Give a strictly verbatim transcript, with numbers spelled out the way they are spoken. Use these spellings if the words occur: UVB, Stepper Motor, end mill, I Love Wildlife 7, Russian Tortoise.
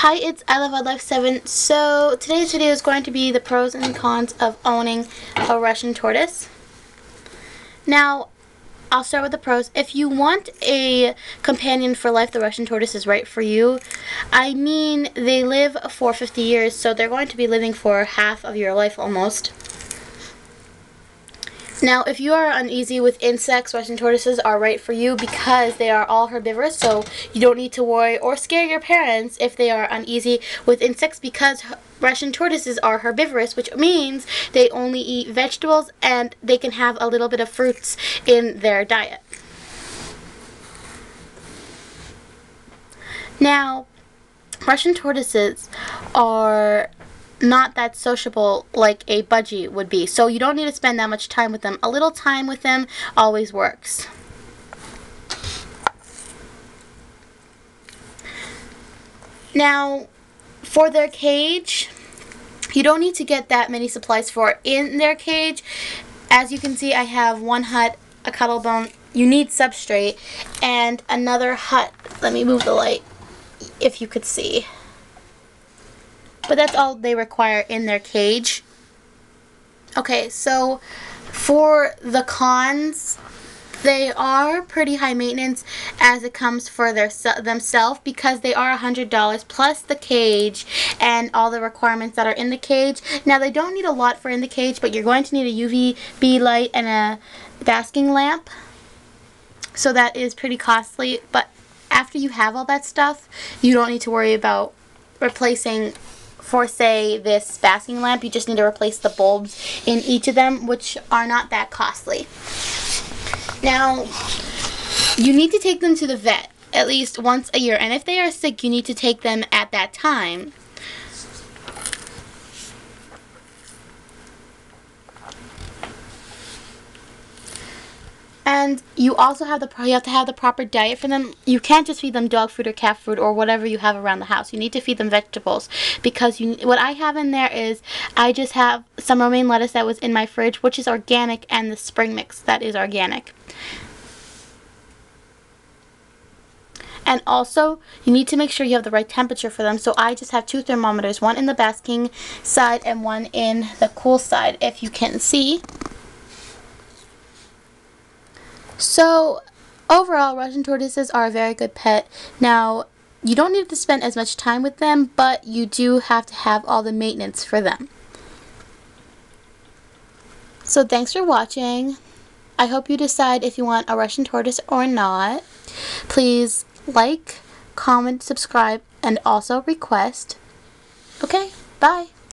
Hi, it's I Love Wildlife seven. So today's video is going to be the pros and cons of owning a Russian tortoise. Now, I'll start with the pros. If you want a companion for life, the Russian tortoise is right for you. I mean, they live for fifty years, so they're going to be living for half of your life almost. Now, if you are uneasy with insects, Russian tortoises are right for you because they are all herbivorous, so you don't need to worry or scare your parents if they are uneasy with insects because Russian tortoises are herbivorous, which means they only eat vegetables and they can have a little bit of fruits in their diet. Now, Russian tortoises are not that sociable like a budgie would be, so you don't need to spend that much time with them. A little time with them always works. Now, for their cage, you don't need to get that many supplies for it in their cage. As you can see, I have one hut, a cuddle bone. You need substrate, and another hut. Let me move the light if you could see. But that's all they require in their cage. Okay, so for the cons, they are pretty high maintenance as it comes for their themselves because they are one hundred dollars plus the cage and all the requirements that are in the cage. Now, they don't need a lot for in the cage, but you're going to need a U V B light and a basking lamp. So that is pretty costly, but after you have all that stuff, you don't need to worry about replacing, for say, this basking lamp. You just need to replace the bulbs in each of them, which are not that costly. Now, you need to take them to the vet at least once a year, and if they are sick, you need to take them at that time. And you also have the you have to have the proper diet for them. You can't just feed them dog food or cat food or whatever you have around the house. You need to feed them vegetables because you, what I have in there is I just have some romaine lettuce that was in my fridge, which is organic, and the spring mix that is organic. And also, you need to make sure you have the right temperature for them. So I just have two thermometers, one in the basking side and one in the cool side, if you can see. So, overall, Russian tortoises are a very good pet. Now, you don't need to spend as much time with them, but you do have to have all the maintenance for them. So, thanks for watching. I hope you decide if you want a Russian tortoise or not. Please like, comment, subscribe, and also request. Okay, bye.